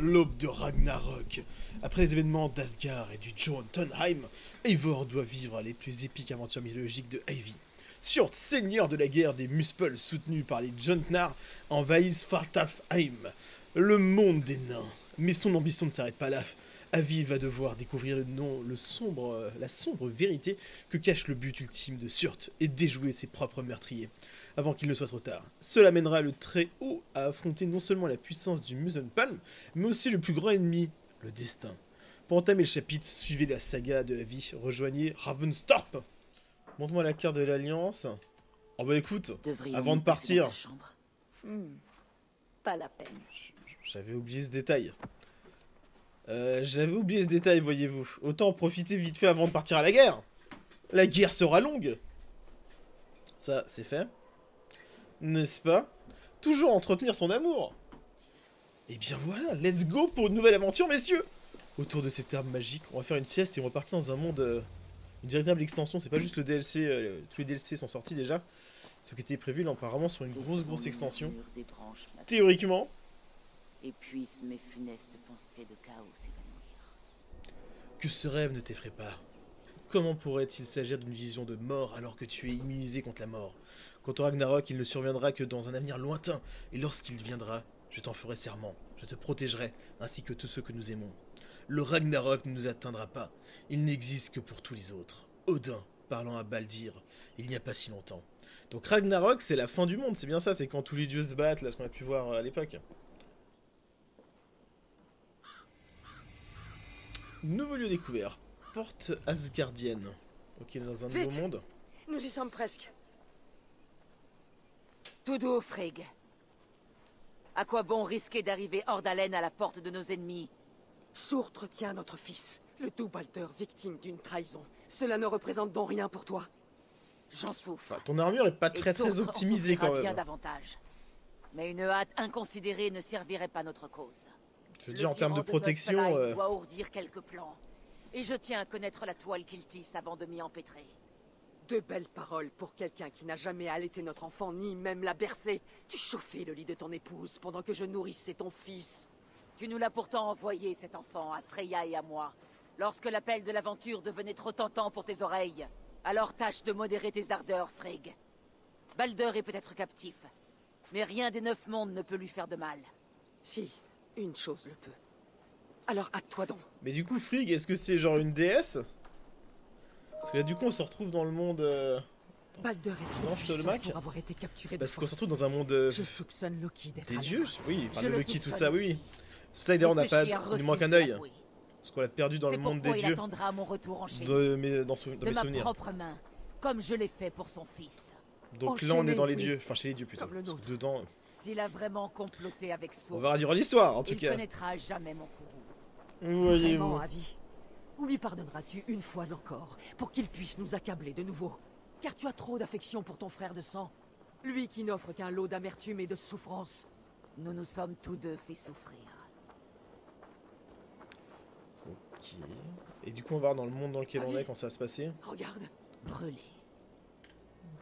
l'aube de Ragnarök. Après les événements d'Asgard et du Jotunheim, Eivor doit vivre les plus épiques aventures mythologiques de Heavy. Surt, seigneur de la guerre des Muspels soutenu par les Jontnar, envahit Svartalfheim, le monde des nains. Mais son ambition ne s'arrête pas là. Heavy va devoir découvrir la sombre vérité que cache le but ultime de Surt et déjouer ses propres meurtriers, avant qu'il ne soit trop tard. Cela mènera le très haut à affronter non seulement la puissance du Muspelheim, mais aussi le plus grand ennemi, le destin. Pour entamer le chapitre, suivez la saga de Heavy, rejoignez Ravensthorpe. Montre-moi la carte de l'Alliance. Oh bah écoute, avant de partir... Pas la peine. J'avais oublié ce détail. J'avais oublié ce détail, voyez-vous. Autant en profiter vite fait avant de partir à la guerre. La guerre sera longue. Ça, c'est fait. N'est-ce pas? Toujours entretenir son amour. Et bien voilà, let's go pour une nouvelle aventure, messieurs. Autour de ces termes magiques, on va faire une sieste et on va partir dans un monde... Une véritable extension, c'est pas juste le DLC, tous les DLC sont sortis déjà. Ce qui était prévu là, apparemment, sur une grosse extension. Théoriquement. Et puisse mes funestes pensées de chaos s'évanouir. Que ce rêve ne t'effraie pas. Comment pourrait-il s'agir d'une vision de mort alors que tu es immunisé contre la mort? Quant au Ragnarok, il ne surviendra que dans un avenir lointain, et lorsqu'il viendra, je t'en ferai serment, je te protégerai, ainsi que tous ceux que nous aimons. Le Ragnarok ne nous atteindra pas, il n'existe que pour tous les autres. Odin, parlant à Baldur, il n'y a pas si longtemps. Donc Ragnarok, c'est la fin du monde, c'est bien ça, c'est quand tous les dieux se battent, là, ce qu'on a pu voir à l'époque. Nouveau lieu découvert, porte asgardienne. Ok, dans un nouveau monde. Nous y sommes presque. Tout doux, Frigg. À quoi bon risquer d'arriver hors d'haleine à la porte de nos ennemis? Surt retient notre fils, le tout Baldur, victime d'une trahison. Cela ne représente donc rien pour toi. J'en souffre. Enfin, ton armure est pas très optimisée quand même. Bien davantage. Mais une hâte inconsidérée ne servirait pas notre cause. Je veux dire en termes de protection. Il doit ourdir quelques plans. Et je tiens à connaître la toile qu'il tisse avant de m'y empêtrer. De belles paroles pour quelqu'un qui n'a jamais allaité notre enfant ni même la bercé. Tu chauffais le lit de ton épouse pendant que je nourrissais ton fils. Tu nous l'as pourtant envoyé, cet enfant, à Freya et à moi, lorsque l'appel de l'aventure devenait trop tentant pour tes oreilles. Alors tâche de modérer tes ardeurs, Frigg. Baldur est peut-être captif, mais rien des 9 mondes ne peut lui faire de mal. Si, une chose le peut. Alors hâte-toi donc. Mais du coup, Frigg, est-ce que c'est genre une déesse? Parce que là, du coup, on se retrouve dans le monde... Baldur est puissant pour avoir été capturé de force. Parce qu'on se retrouve dans un monde... Je soupçonne Loki d'être des dieux, oui, par le Loki, tout ça, oui. C'est pour ça que d'ailleurs on n'a pas, il manque un œil, parce qu'on l'a perdu dans le monde des dieux. Mon retour en de mes souvenirs. Propre main, comme je l'ai fait pour son fils. Donc là on est dans les dieux, enfin chez les dieux plutôt. Parce que dedans. S'il a vraiment comploté avec Surt, on verra durant l'histoire en tout cas. Il connaîtra jamais mon courroux. Voyez-vous. Ou lui pardonneras-tu une fois encore pour qu'il puisse nous accabler de nouveau? Car tu as trop d'affection pour ton frère de sang, lui qui n'offre qu'un lot d'amertume et de souffrance. Nous nous sommes tous deux fait souffrir. Okay. Et du coup, on va voir dans le monde dans lequel on est quand ça va se passer. Regarde, brûlé.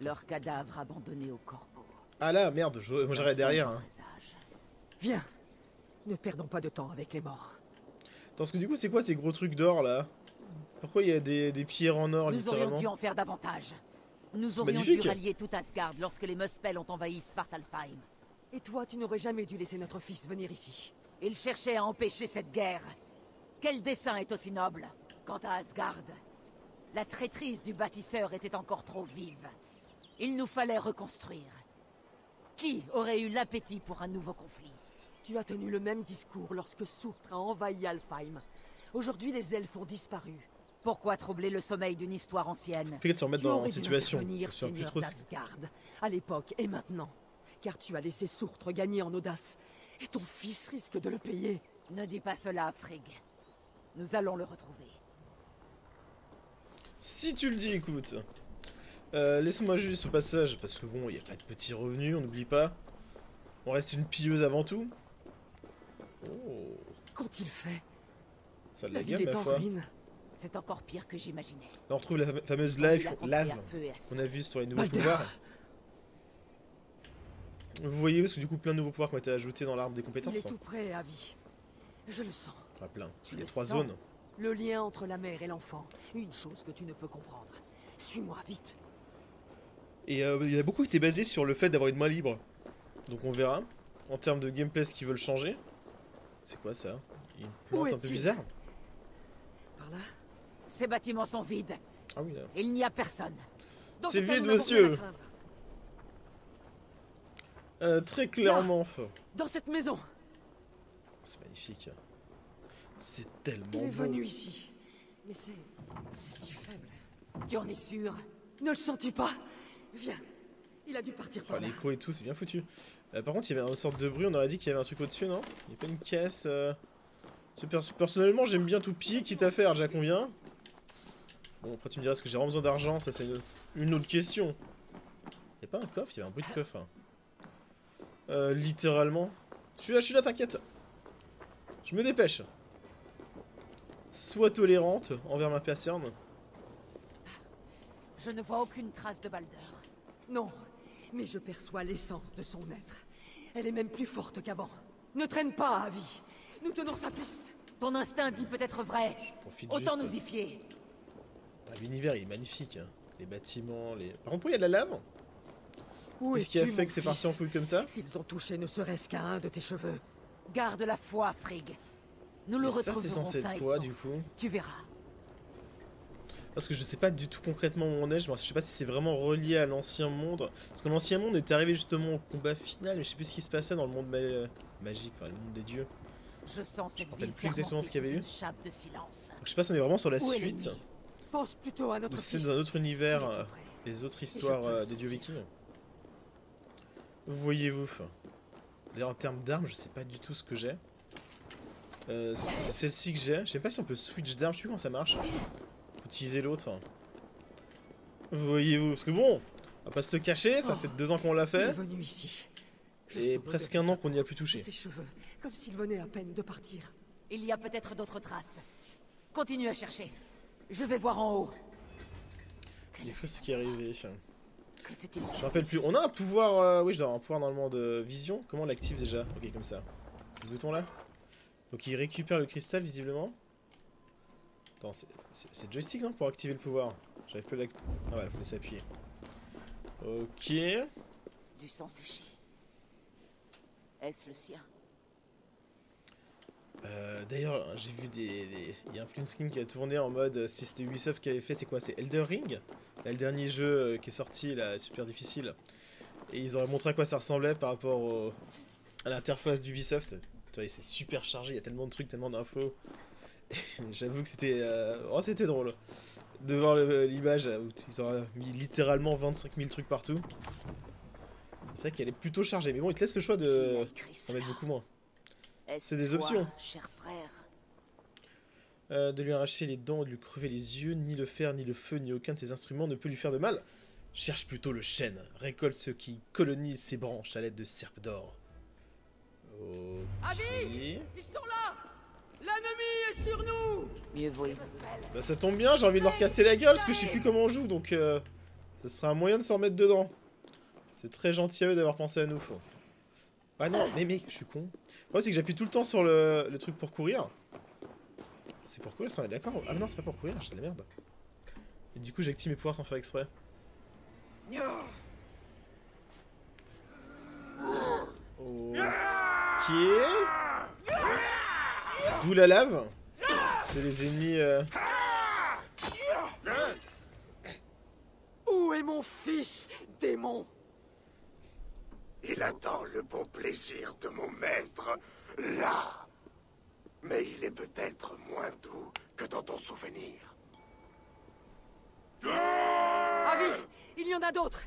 Leur cadavre abandonné au corbeau. Ah là, merde, moi j'arrive derrière. Hein. Viens, ne perdons pas de temps avec les morts. Attends, parce que du coup, c'est quoi ces gros trucs d'or là? Pourquoi il y a des pierres en or littéralement? Nous aurions dû en faire davantage. Nous aurions dû rallier tout Asgard lorsque les Muspels ont envahi Svartalfheim. Et toi, tu n'aurais jamais dû laisser notre fils venir ici. Il cherchait à empêcher cette guerre. Quel dessein est aussi noble? Quant à Asgard, la traîtrise du bâtisseur était encore trop vive. Il nous fallait reconstruire. Qui aurait eu l'appétit pour un nouveau conflit? Tu as tenu le même discours lorsque Surt a envahi Alfheim. Aujourd'hui, les elfes ont disparu. Pourquoi troubler le sommeil d'une histoire ancienne? C'est compliqué de se remettre dans la situation. Seigneur d'Asgard, à l'époque et maintenant. Car tu as laissé Surt gagner en audace. Et ton fils risque de le payer. Ne dis pas cela, Frigg. Nous allons le retrouver. Si tu le dis, écoute. Laisse-moi juste au passage, parce que bon, il n'y a pas de petits revenus, on n'oublie pas. On reste une pilleuse avant tout. Oh. Qu'ont-ils fait? Ça de la gueule, ma foi. C'est encore pire que j'imaginais. Là, on retrouve la fameuse lave qu'on a vue sur les nouveaux pouvoirs. Vous voyez, parce que du coup, plein de nouveaux pouvoirs qui ont été ajoutés dans l'arbre des compétences. Il est tout prêt à vie. Je le sens. Pas plein. Tu les trois sens. Zones. Le lien entre la mère et l'enfant. Une chose que tu ne peux comprendre. Suis-moi, vite. Et il a beaucoup été basé sur le fait d'avoir une main libre. Donc on verra. En termes de gameplay, ce qu'ils veulent changer. C'est quoi ça? Une plante un peu bizarre. Par là. Ces bâtiments sont vides. Ah oui, là. Il n'y a personne. C'est vide, monsieur. Très clairement. Là, dans cette maison. C'est magnifique. C'est tellement beau. Il est venu ici. Mais c'est si faible. Tu en es sûr? Ne le sens-tu pas? Viens. Il a dû partir par là. L'écho et tout, c'est bien foutu. Par contre, il y avait une sorte de bruit. On aurait dit qu'il y avait un truc au-dessus, non? Il n'y a pas une caisse. Personnellement, j'aime bien tout piller, quitte à faire, déjà combien? Bon, après tu me diras, est-ce que j'ai vraiment besoin d'argent? Ça, c'est une autre question. Il n'y a pas un coffre? Il y avait un bruit de coffre. Hein. Littéralement. Je suis là, t'inquiète. Je me dépêche. Sois tolérante envers ma personne. Je ne vois aucune trace de Baldur. Non, mais je perçois l'essence de son être. Elle est même plus forte qu'avant. Ne traîne pas, Avi. Nous tenons sa piste. Ton instinct dit peut-être vrai. Autant nous y fier. L'univers, il est magnifique. Hein. Les bâtiments, les... Par contre, il y a de la lave. Qu'est-ce qui a fait que c'est parti en couille comme ça? S'ils ont touché ne serait-ce qu'à un de tes cheveux. Garde la foi, Frigg. Nous le retrouverons. Ça, c'est censé être quoi, du coup? Tu verras. Parce que je sais pas du tout concrètement où on est. Je sais pas si c'est vraiment relié à l'ancien monde. Parce que l'ancien monde était arrivé justement au combat final. Mais je sais plus ce qui se passait dans le monde magique, enfin le monde des dieux. Je sens cette ville plus exactement ce qu'il y avait eu. Donc, je sais pas si on est vraiment sur la suite. Pense plutôt à notre... C'est dans un autre univers, les autres histoires des dieux vikings. Voyez-vous. D'ailleurs, en termes d'armes, je sais pas du tout ce que j'ai. C'est celle-ci que j'ai. Je sais pas si on peut switch d'armes. Je sais plus comment ça marche. Utiliser l'autre. Voyez-vous. Parce que bon, on va pas se le cacher. Ça fait 2 ans qu'on l'a fait. Et presque 1 an qu'on n'y a plus touché. Ses cheveux, comme s'il venait à peine de partir. Il y a peut-être d'autres traces. Continue à chercher. Je vais voir en haut. Il y a ce qui est arrivé. Je me rappelle plus. On a un pouvoir. Oui, je dois avoir un pouvoir normalement de vision. Comment on l'active déjà? Ok, comme ça. C'est ce bouton là. Donc il récupère le cristal visiblement. Attends, c'est joystick non pour activer le pouvoir? J'avais plus la. Ah ouais, il faut laisser appuyer. Ok. Du sang séché. Est-ce le sien? D'ailleurs, j'ai vu il y a un print screen qui a tourné en mode si c'était Ubisoft qui avait fait, c'est quoi? C'est Elden Ring? Là, le dernier jeu qui est sorti, là, super difficile. Et ils auraient montré à quoi ça ressemblait par rapport à l'interface d'Ubisoft. Tu vois, c'est super chargé, il y a tellement de trucs, tellement d'infos. J'avoue que c'était c'était drôle de voir l'image où ils auraient mis littéralement 25 000 trucs partout. C'est vrai qu'elle est plutôt chargée, mais bon, ils te laissent le choix de en mettre beaucoup moins. C'est des options. Cher frère. De lui arracher les dents, de lui crever les yeux, ni le fer, ni le feu, ni aucun de ses instruments ne peut lui faire de mal. Cherche plutôt le chêne. Récolte ceux qui colonisent ses branches à l'aide de serpes d'or. Ok. Avis, ils sont là. L'ennemi est sur nous. Mieux vaut. Bah ça tombe bien, j'ai envie de leur casser la gueule parce que je sais plus comment on joue, donc ça sera un moyen de s'en remettre dedans. C'est très gentil à eux d'avoir pensé à nous. Bah non, mais je suis con. Ouais, c'est que j'appuie tout le temps sur le truc pour courir. C'est pour courir, ça, on est d'accord? Ah mais non, c'est pas pour courir, j'ai de la merde. Et du coup, j'active mes pouvoirs sans faire exprès. Ok. D'où la lave. C'est les ennemis... Où est mon fils, démon? Il attend le bon plaisir de mon maître, là. Mais il est peut-être moins doux que dans ton souvenir. Avis, il y en a d'autres.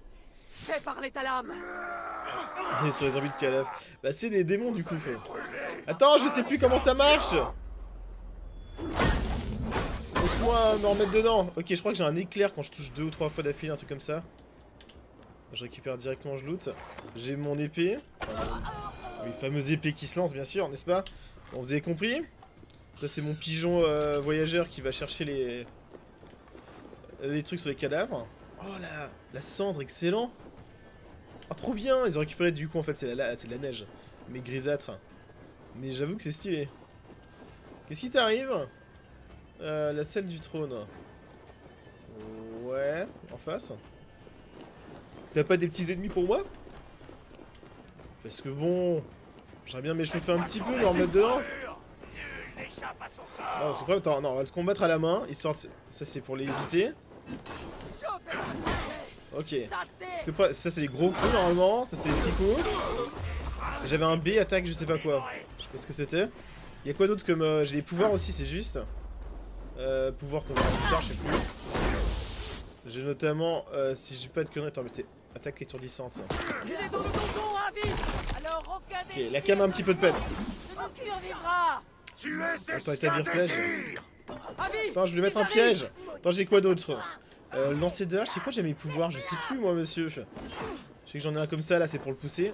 Fais parler ta lame. On est sur les envies de Calaf. Bah c'est des démons du coup. Attends, je sais plus comment ça marche. Laisse-moi me remettre dedans. Ok, je crois que j'ai un éclair quand je touche 2 ou 3 fois d'affilée, un truc comme ça. Je récupère directement, je loot. J'ai mon épée. Une fameuse épée qui se lance, bien sûr, n'est-ce pas? Bon, vous avez compris? Ça, c'est mon pigeon voyageur qui va chercher les trucs sur les cadavres. Oh là, la cendre, excellent. Ah, trop bien. Ils ont récupéré, du coup, en fait, c'est de la neige. Mais grisâtre. Mais j'avoue que c'est stylé. Qu'est-ce qui t'arrive? La salle du trône. Ouais, en face. T'as pas des petits ennemis pour moi? Parce que bon... J'aimerais bien m'échauffer un petit peu, leur mettre dehors. Non, c'est pas... Attends, non, on va le combattre à la main, histoire de... Ça, c'est pour l'éviter. Ok. Parce que ça, c'est les gros coups, normalement. Ça, c'est les petits coups. J'avais un B, attaque, je sais pas quoi. Je sais pas ce que c'était. Il y a quoi d'autre comme... j'ai les pouvoirs aussi, c'est juste. Pouvoir qu'on verra plus tard, je sais plus. J'ai notamment... si j'ai pas de conneries... Attends, mais t'es... Attaque étourdissante. Ça. Ok, la cam a un petit peu de peine. Attends, établir piège. Attends, je voulais mettre un piège. Attends, j'ai quoi d'autre? Lancer de hache, c'est quoi? J'ai mes pouvoirs, je sais plus moi, monsieur. Je sais que j'en ai un comme ça, là, c'est pour le pousser.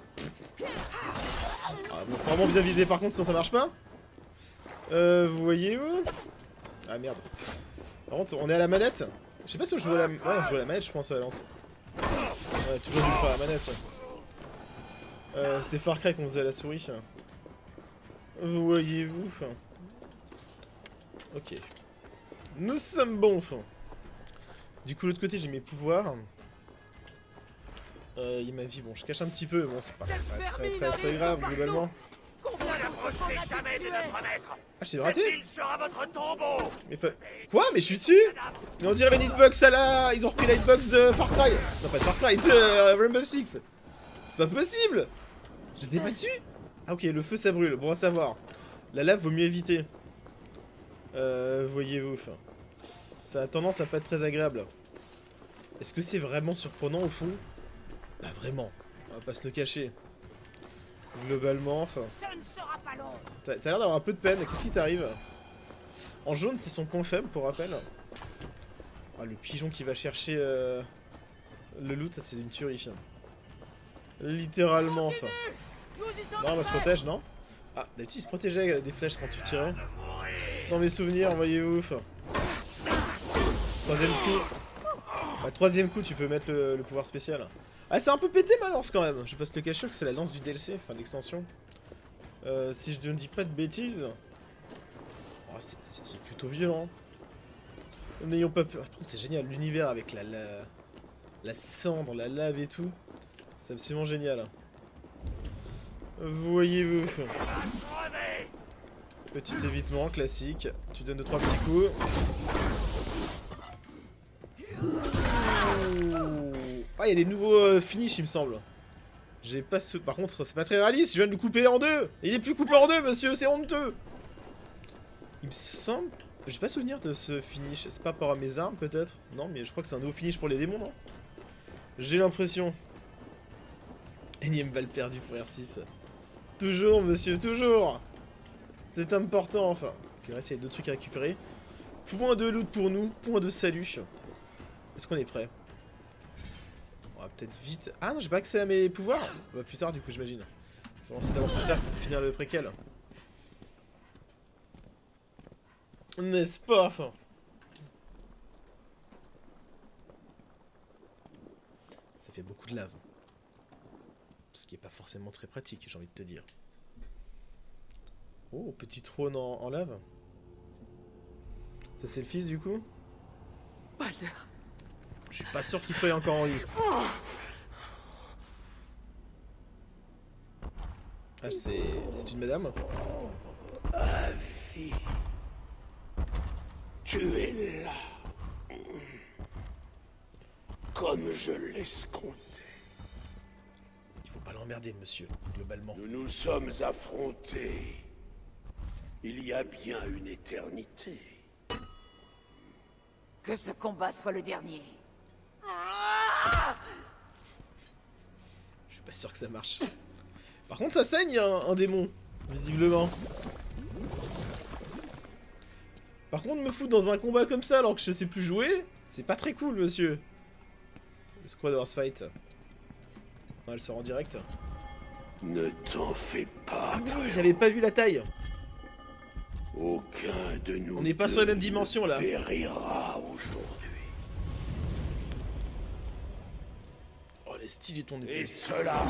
Ah, bon, faut vraiment bien viser par contre, sinon ça marche pas. Vous voyez où? Ah merde. Par contre, on est à la manette. Je sais pas si on joue à la... Ouais, on joue à la manette, je pense, à lancer. Ouais, toujours du coup à la manette. C'était Far Cry qu'on faisait à la souris. Voyez-vous. Ok. Nous sommes bons. Du coup, l'autre côté, j'ai mes pouvoirs. Il m'a vie. Bon, je cache un petit peu, mais bon, c'est pas très grave globalement. Ah, j'ai raté. Mais pas... Quoi? Mais je suis dessus. Mais on dirait les hitbox à la... Ils ont repris la hitbox de Far Cry. Non, pas de Far Cry, de Rainbow Six. C'est pas possible. J'étais pas dessus. Ah ok, le feu ça brûle, bon à savoir. La lave vaut mieux éviter. Voyez-vous. Ça a tendance à pas être très agréable. Est-ce que c'est vraiment surprenant au fond? Bah vraiment, on va pas se le cacher. Globalement, enfin... T'as l'air d'avoir un peu de peine, qu'est-ce qui t'arrive? En jaune, c'est son point faible, pour rappel. Ah, le pigeon qui va chercher le loot, ça c'est une tuerie. Littéralement, enfin... Non, on se protège, non? Ah, d'habitude, il se protégeait des flèches quand tu tirais. Dans mes souvenirs, voyez-vous. Troisième coup. Bah, troisième coup, tu peux mettre le pouvoir spécial. Ah, c'est un peu pété ma lance quand même. Je passe le cachot que c'est la lance du DLC, enfin l'extension. Si je ne dis pas de bêtises. Oh, c'est plutôt violent. N'ayons pas peur. Par contre, c'est génial, l'univers avec la cendre, la lave et tout. C'est absolument génial. Voyez-vous. Petit évitement classique. Tu donnes 2-3 petits coups. Ah, il y a des nouveaux finish, il me semble. J'ai pas ce... Par contre, c'est pas très réaliste. Je viens de le couper en deux. Il est plus coupé en deux, monsieur. C'est honteux. Il me semble... J'ai pas souvenir de ce finish. C'est pas par mes armes, peut-être? Non, mais je crois que c'est un nouveau finish pour les démons, non? J'ai l'impression. Énième balle perdue pour R6. Toujours, monsieur, toujours. C'est important, enfin. Ok, là, il y a deux trucs à récupérer. Point de loot pour nous, point de salut. Est-ce qu'on est prêt? On va peut-être vite... Ah non, j'ai pas accès à mes pouvoirs. Bah plus tard, du coup, j'imagine. Faut lancer d'abord tout ça pour finir le préquel. N'est-ce pas, enfin. Ça fait beaucoup de lave. Ce qui est pas forcément très pratique, j'ai envie de te dire. Oh, petit trône en lave. Ça c'est le fils du coup? Baldur. Je suis pas sûr qu'il soit encore en vie. Ah, c'est une madame. Ah, fille. Tu es là. Comme je l'escomptais. Il faut pas l'emmerder, monsieur, globalement. Nous nous sommes affrontés. Il y a bien une éternité. Que ce combat soit le dernier. Je suis pas sûr que ça marche. Par contre, ça saigne un démon, visiblement. Par contre, me foutre dans un combat comme ça alors que je sais plus jouer, c'est pas très cool, monsieur. Le squad horse fight. Non, elle sort en direct. Ne t'en fais pas. Ah oui, j'avais pas vu la taille. Aucun de nous. On n'est pas sur la même dimension là. Périra aujourd'hui. Style ton épée. Et cela.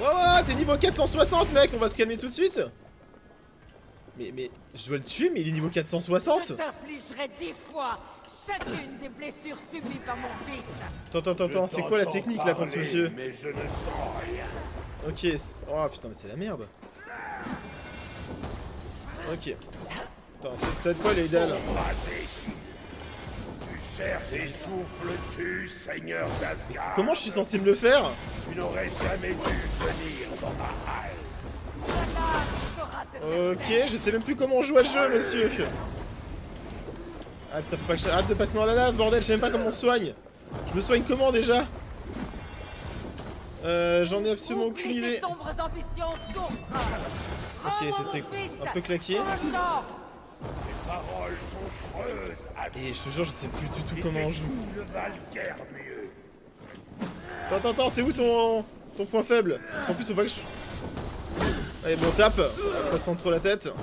Oh, t'es niveau 460, mec, on va se calmer tout de suite. Mais je dois le tuer, mais il est niveau 460. Je t'infligerai 10 fois chacune des blessures subies par mon fils. Attends, c'est quoi la technique là contre ce monsieur? Mais je ne sens rien. Ok, oh putain, mais c'est la merde. Ok. Attends, cette fois les dalles. Tu cherches et souffles-tu, Seigneur d'Asgard? Comment je suis censé me le faire? Tu n'aurais jamais dû venir dans ma halle. Ok, je sais même plus comment on joue à ce jeu, monsieur. Ah putain, faut pas que j'arrête de passer dans la lave, bordel, je sais même pas comment on se soigne. Je me soigne comment déjà? J'en ai absolument aucune idée. Ok, c'était un peu claqué. Et je te jure, je sais plus du tout comment on joue. Attends, c'est où ton point faible? Parce qu'en plus, faut pas que je... Allez, bon, tape, passe entre la tête. Attends,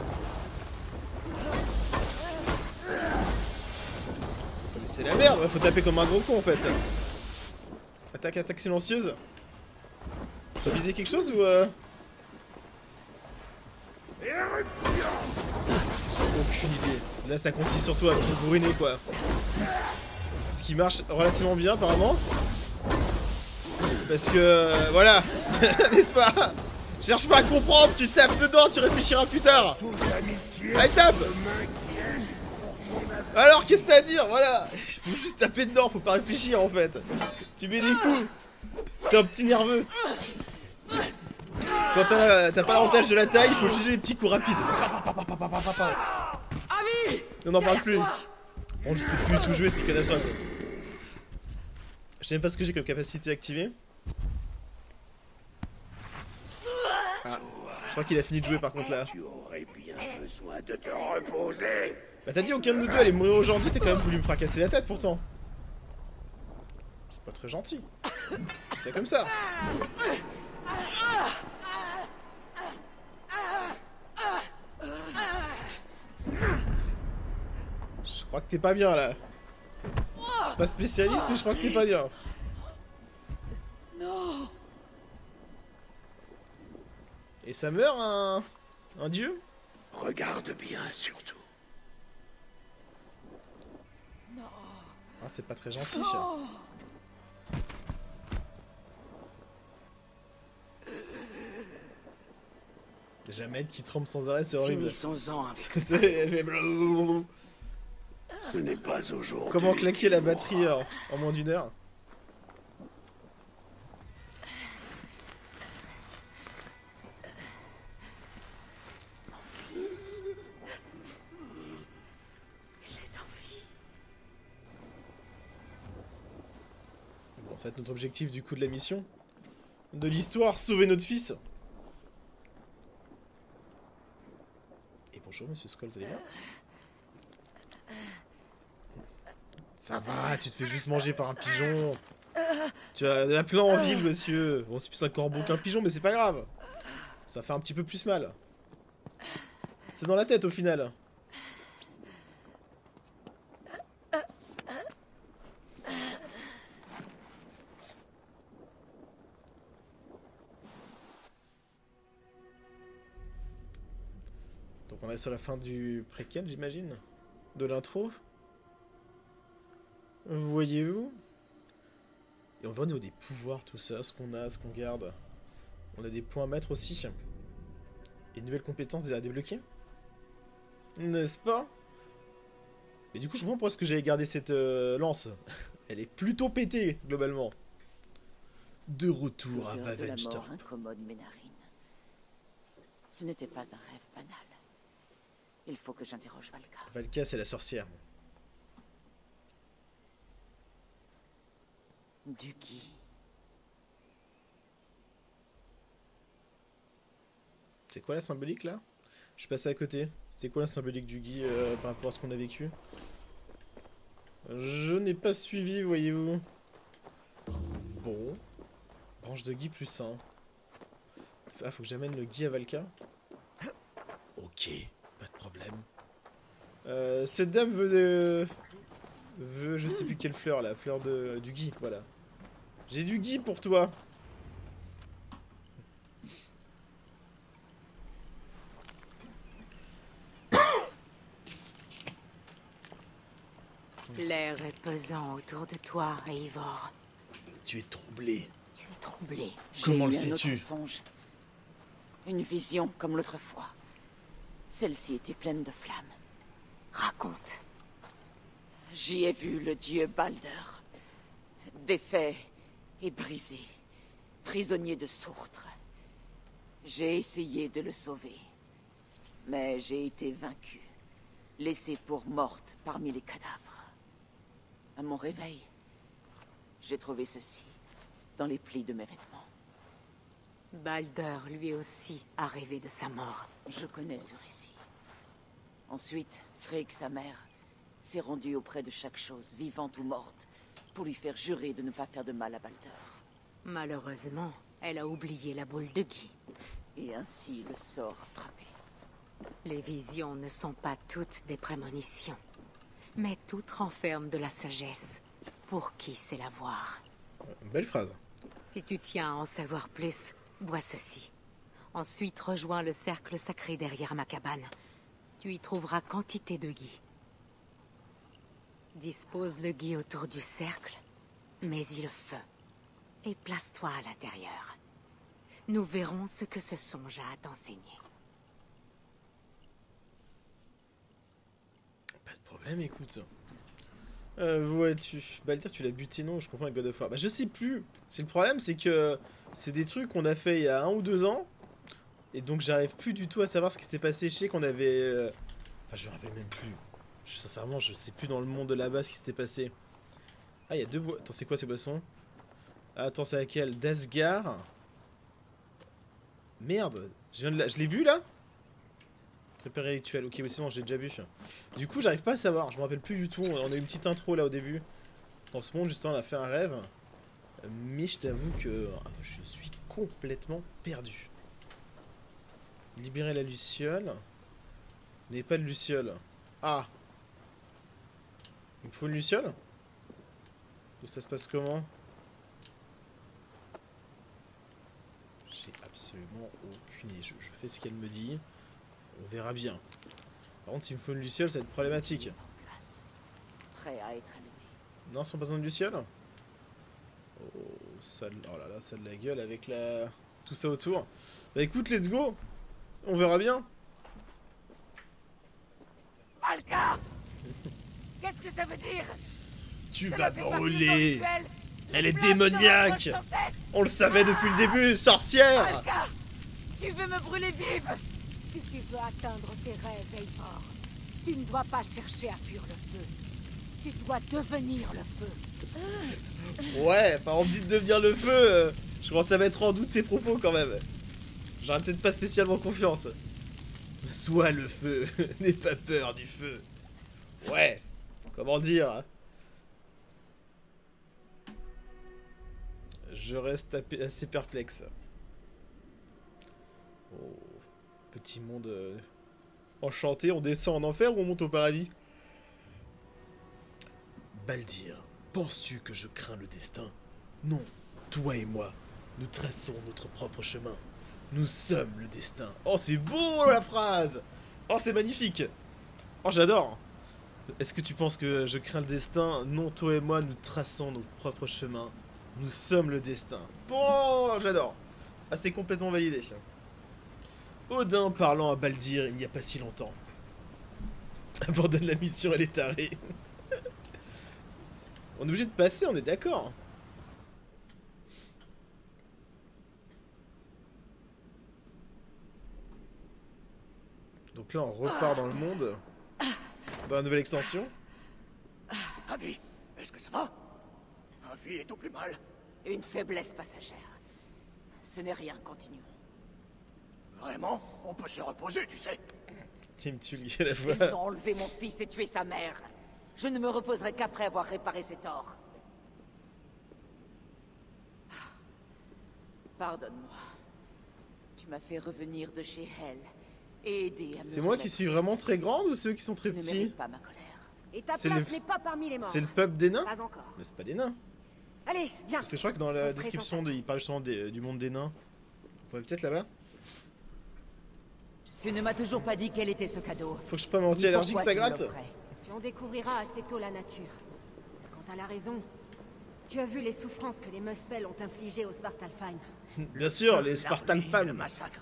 mais c'est la merde, ouais, faut taper comme un gros con en fait. Attaque silencieuse. T'as visé quelque chose ou Aucune idée. Là, ça consiste surtout à tout bourriner quoi. Ce qui marche relativement bien apparemment. Parce que voilà, n'est-ce pas? Cherche pas à comprendre, tu tapes dedans, tu réfléchiras plus tard. Allez, tape. Alors, qu'est-ce que t'as à dire? Voilà, faut juste taper dedans, faut pas réfléchir en fait. Tu mets des coups, t'es un petit nerveux. Quand t'as pas l'avantage de la taille, faut juste des petits coups rapides. On n'en parle plus. Bon, je sais plus tout jouer, c'est une catastrophe. Je sais même pas ce que j'ai comme capacité activée. Je crois qu'il a fini de jouer par contre là. Tu aurais bien besoin de te reposer. Bah t'as dit aucun de nous deux allait mourir aujourd'hui, t'as quand même voulu me fracasser la tête pourtant. C'est pas très gentil. C'est comme ça. Je crois que t'es pas bien là. Pas spécialiste mais je crois que t'es pas bien. Non. Et ça meurt un dieu? Regarde bien surtout. Non. Ah, c'est pas très gentil. Oh. Jamais qui trompe sans arrêt, c'est horrible. Ce n'est pas aujourd'hui. Comment claquer la batterie en moins d'une heure? Ça va être notre objectif du coup de la mission. De l'histoire, sauver notre fils. Et bonjour monsieur Skull, vous allez bien? Ça va, tu te fais juste manger par un pigeon. Tu as la plein en ville monsieur. Bon c'est plus un corbeau qu'un pigeon mais c'est pas grave. Ça fait un petit peu plus mal. C'est dans la tête au final. On est sur la fin du préquel, j'imagine, de l'intro. Voyez-vous? Et on va au niveau des pouvoirs, tout ça, ce qu'on garde. On a des points à mettre aussi. Et une nouvelle compétence déjà débloquée. N'est-ce pas? Mais du coup, je comprends pourquoi est-ce que j'avais gardé cette lance. Elle est plutôt pétée, globalement. De retour à Ravensthorpe. Ce n'était pas un rêve banal. Il faut que j'interroge Valka. Valka, c'est la sorcière. Du qui? C'est quoi la symbolique là? Je suis passé à côté. C'était quoi la symbolique du Guy par rapport à ce qu'on a vécu? Je n'ai pas suivi, voyez-vous. Bon. Branche de Guy plus 1. Ah, faut que j'amène le Guy à Valka. Ok. Pas de problème. Cette dame veut de... veut je sais plus quelle fleur, la fleur de... du gui, voilà. J'ai du gui pour toi. L'air est pesant autour de toi, Eivor. Tu es troublé. Tu es troublé. Comment le sais-tu? Une vision comme l'autre fois. Celle-ci était pleine de flammes. Raconte. J'y ai vu le dieu Baldur, défait et brisé, prisonnier de Surtre. J'ai essayé de le sauver, mais j'ai été vaincue, laissée pour morte parmi les cadavres. À mon réveil, j'ai trouvé ceci dans les plis de mes vêtements. Baldur, lui aussi, a rêvé de sa mort. Je connais ce récit. Ensuite, Frigg, sa mère, s'est rendue auprès de chaque chose, vivante ou morte, pour lui faire jurer de ne pas faire de mal à Baldur. Malheureusement, elle a oublié la boule de gui. Et ainsi le sort a frappé. Les visions ne sont pas toutes des prémonitions, mais toutes renferment de la sagesse. Pour qui sait la voir? Belle phrase. Si tu tiens à en savoir plus, bois ceci. Ensuite, rejoins le cercle sacré derrière ma cabane. Tu y trouveras quantité de gui. Dispose le gui autour du cercle, mets-y le feu, et place-toi à l'intérieur. Nous verrons ce que ce songe a à t'enseigner. Pas de problème, écoute. Vois-tu, Baldur, tu l'as buté, non? Je comprends avec God of War. Bah, je sais plus. C'est le problème, c'est que c'est des trucs qu'on a fait il y a 1 ou 2 ans, et donc j'arrive plus du tout à savoir ce qui s'est passé. Je sais qu'on avait. Enfin, je me rappelle même plus. Sincèrement, je sais plus dans le monde de là-bas ce qui s'était passé. Ah, il y a 2 bois. Attends, c'est quoi ces boissons? Attends, c'est laquelle? D'Asgard. Merde, je l'ai bu là? Préparer rituel. Ok, oui, c'est bon, j'ai déjà bu. Du coup, j'arrive pas à savoir. Je me rappelle plus du tout. On a eu une petite intro là au début. Dans ce monde, justement, on a fait un rêve. Mais je t'avoue que je suis complètement perdu. Libérer la luciole. N'est pas de luciole. Ah! Il me faut une luciole? Ou ça se passe comment? J'ai absolument aucune idée. Je fais ce qu'elle me dit. On verra bien. Par contre, s'il me faut une luciole, ça va être problématique. Prêt à être allumé. Non, ils n'ont pas besoin de luciole? Oh, ça, oh là là, ça a de la gueule avec la... tout ça autour. Bah écoute, let's go! On verra bien. Valka! Qu'est-ce que ça veut dire? Tu vas brûler! Elle est démoniaque! On le savait depuis le début, sorcière! Valka! Tu veux me brûler vive? Si tu veux atteindre tes rêves, Eivor, tu ne dois pas chercher à fuir le feu. Tu dois devenir le feu. Ouais, enfin, on me dit de devenir le feu. Je commence à mettre en doute ses propos quand même. J'aurais peut-être pas spécialement confiance. Sois le feu, n'aie pas peur du feu. Ouais, comment dire? Je reste assez perplexe. Oh. Petit monde enchanté, on descend en enfer ou on monte au paradis? Baldur, penses-tu que je crains le destin? Non, toi et moi, nous traçons notre propre chemin. Nous sommes le destin. Oh, c'est beau la phrase! Oh, c'est magnifique! Oh, j'adore! Est-ce que tu penses que je crains le destin? Non, toi et moi, nous traçons notre propre chemin. Nous sommes le destin. Bon, j'adore! Ah, c'est complètement validé. Odin parlant à Baldur il n'y a pas si longtemps. Abandonne la mission, elle est tarée. On est obligé de passer, on est d'accord. Donc là, on repart dans le monde. Bah, nouvelle extension. Avi, est-ce que ça va? Avi est au plus mal. Une faiblesse passagère. Ce n'est rien, continuons. Vraiment? On peut se reposer, tu sais. Tim Tullier, la voix. Ils ont enlevé mon fils et tué sa mère. Je ne me reposerai qu'après avoir réparé ses torts. Pardonne-moi. Tu m'as fait revenir de chez Hell et aider à me... C'est moi qui suis vraiment très grande ou ceux qui sont très petits? Ne mérite pas ma colère. Et ta place n'est pas parmi les morts. C'est le peuple des nains? Pas encore. Mais c'est pas des nains. Allez, viens. Parce que je crois que dans la description, il parle justement du monde des nains. On pourrait peut-être là-bas. Tu ne m'as toujours pas dit quel était ce cadeau. Faut que je pas mentir allergique, ça gratte. On découvrira assez tôt la nature. Quant à la raison, tu as vu les souffrances que les Muspels ont infligées aux Svartalfheim. Bien sûr, les Svartalfheim. Le massacre.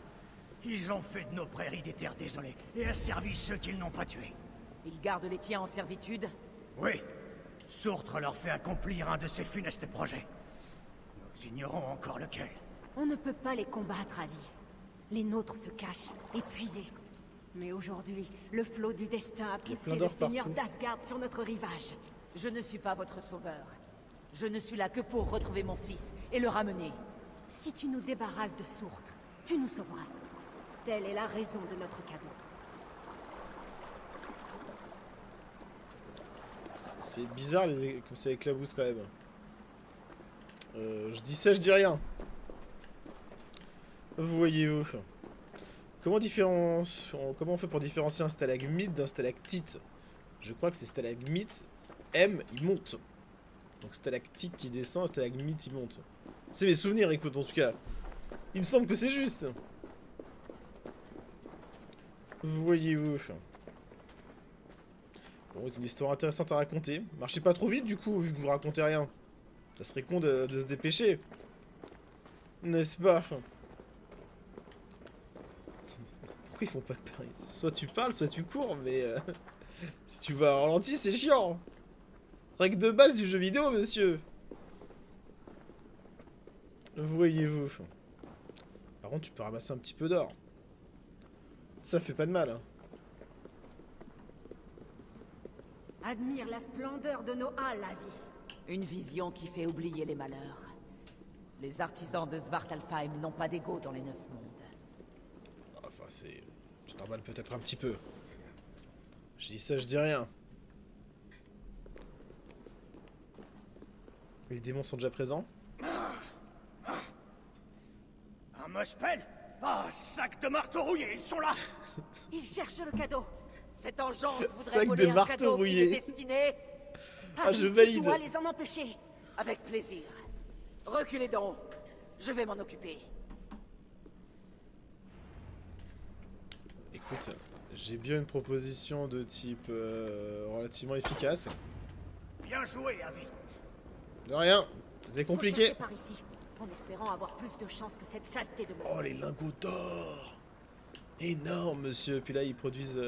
Ils ont fait de nos prairies des terres désolées et asservi ceux qu'ils n'ont pas tués. Ils gardent les tiens en servitude? Oui. Surt leur fait accomplir un de ces funestes projets. Nous ignorons encore lequel. On ne peut pas les combattre à vie. Les nôtres se cachent, épuisés. Mais aujourd'hui, le flot du destin a poussé le seigneur d'Asgard sur notre rivage. Je ne suis pas votre sauveur. Je ne suis là que pour retrouver mon fils et le ramener. Si tu nous débarrasses de Surt, tu nous sauveras. Telle est la raison de notre cadeau. C'est bizarre les... comme ça éclabousse quand même. Je dis ça, je dis rien. Voyez-vous. Comment on fait pour différencier un stalagmite d'un stalactite? Je crois que c'est stalagmite M, il monte. Donc stalactite il descend, stalagmite il monte. C'est mes souvenirs, écoute, en tout cas. Il me semble que c'est juste. Voyez-vous. Bon, c'est une histoire intéressante à raconter. Marchez pas trop vite du coup, vu que vous racontez rien. Ça serait con de se dépêcher. N'est-ce pas? Pourquoi ils font pas de pari? Soit tu parles, soit tu cours, mais... si tu vas à ralenti, c'est chiant. Règle de base du jeu vidéo, monsieur. Voyez-vous. Par contre, tu peux ramasser un petit peu d'or. Ça fait pas de mal. Hein. Admire la splendeur de nos halles, la vie. Une vision qui fait oublier les malheurs. Les artisans de Svartalfheim n'ont pas d'ego dans les 9 mondes. Enfin, c'est... Je t'emballe peut-être un petit peu. Je dis ça, je dis rien. Les démons sont déjà présents. Un Muspel ? Ah, sac de marteau rouillé, ils sont là. Ils cherchent le cadeau. Cette engeance voudrait voler un cadeau qui est destiné. Ah, je valide. Tu dois les en empêcher. Avec plaisir. Reculez donc. Je vais m'en occuper. Écoute, j'ai bien une proposition de type relativement efficace. Bien joué, Avi. De rien. C'était compliqué. Par ici. En espérant avoir plus de chance que cette saleté de... Oh, les lingots d'or! Énorme, monsieur. Puis là, ils produisent...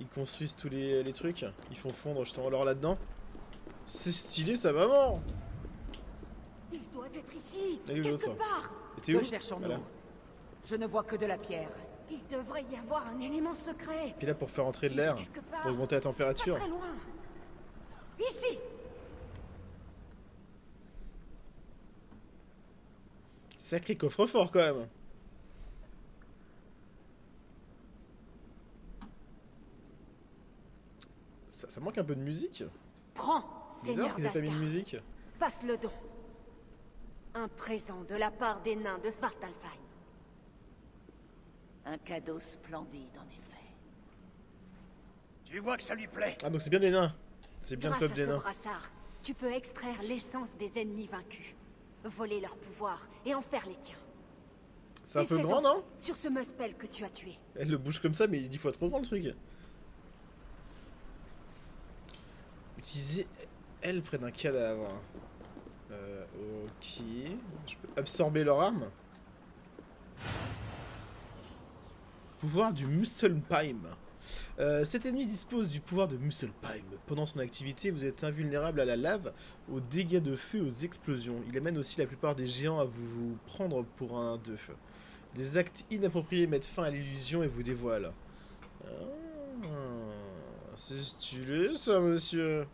ils construisent tous les trucs. Ils font fondre justement l'or là-dedans. C'est stylé, sa maman! Il doit être ici, quelque part. T'es où? Voilà. Je ne vois que de la pierre. Il devrait y avoir un élément secret. Puis là, pour faire entrer de l'air, pour augmenter la température. Pas très loin. Ici! Sacré coffre-fort quand même. Ça manque un peu de musique. Prends, Seigneur d'Asgard. Passe le don. Un présent de la part des nains de Svartalfheim. Un cadeau splendide en effet. Tu vois que ça lui plaît. Ah donc c'est bien des nains. C'est bien le peuple des nains. Tu peux extraire l'essence des ennemis vaincus. Voler leur pouvoir et en faire les tiens. C'est un peu grand, non? Sur ce Muspel que tu as tué. Elle le bouge comme ça, mais il est 10 fois trop grand le truc. Utiliser elle près d'un cadavre. Ok. Je peux absorber leur arme. Pouvoir du Muspelheim. Cet ennemi dispose du pouvoir de Muspelheim. Pendant son activité, vous êtes invulnérable à la lave, aux dégâts de feu et aux explosions. Il amène aussi la plupart des géants à vous prendre pour un d'eux. Des actes inappropriés mettent fin à l'illusion et vous dévoilent. Ah, c'est stylé ça, monsieur.